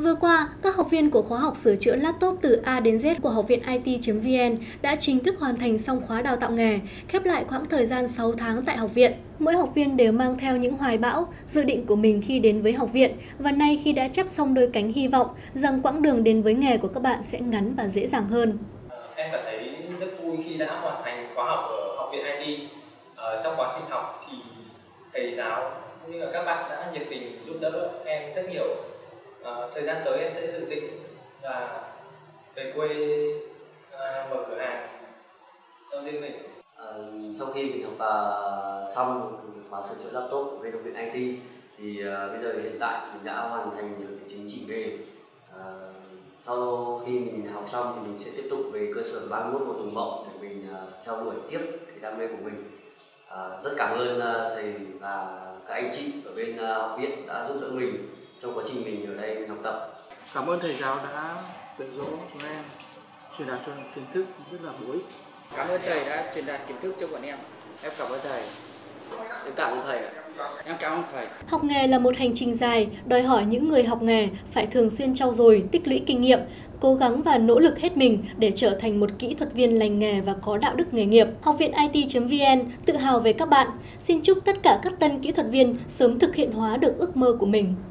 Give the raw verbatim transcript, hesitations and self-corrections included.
Vừa qua, các học viên của khóa học sửa chữa laptop từ A đến Z của Học viện i tê chấm vn đã chính thức hoàn thành xong khóa đào tạo nghề, khép lại quãng thời gian sáu tháng tại học viện. Mỗi học viên đều mang theo những hoài bão, dự định của mình khi đến với học viện, và nay khi đã chắp xong đôi cánh hy vọng rằng quãng đường đến với nghề của các bạn sẽ ngắn và dễ dàng hơn. Em cảm thấy rất vui khi đã hoàn thành khóa học ở Học viện i tê. Ờ, trong quá trình học thì thầy giáo cũng như là các bạn đã nhiệt tình giúp đỡ em rất nhiều. Uh, thời gian tới em sẽ dự định là về quê uh, mở cửa hàng cho riêng mình. Uh, sau khi mình học uh, xong khóa sửa chữa laptop của bên Học viện i tê thì uh, bây giờ hiện tại mình đã hoàn thành được chứng chỉ về. Uh, sau khi mình học xong thì mình sẽ tiếp tục về cơ sở ba mươi mốt Hồ Tùng Mậu để mình uh, theo đuổi tiếp cái đam mê của mình. Uh, rất cảm ơn uh, thầy và các anh chị ở bên uh, học viện đã giúp đỡ mình trong quá trình mình ở đây mình học tập. Cảm ơn thầy giáo đã dạy dỗ chúng em, truyền đạt cho kiến thức rất là bổ ích. Cảm ơn thầy đã truyền đạt kiến thức cho bọn em. Em cảm ơn thầy. Em cảm ơn thầy ạ. Em cảm ơn thầy. Học nghề là một hành trình dài, đòi hỏi những người học nghề phải thường xuyên trau dồi, tích lũy kinh nghiệm, cố gắng và nỗ lực hết mình để trở thành một kỹ thuật viên lành nghề và có đạo đức nghề nghiệp. Học viện i tê chấm vn tự hào về các bạn. Xin chúc tất cả các tân kỹ thuật viên sớm thực hiện hóa được ước mơ của mình.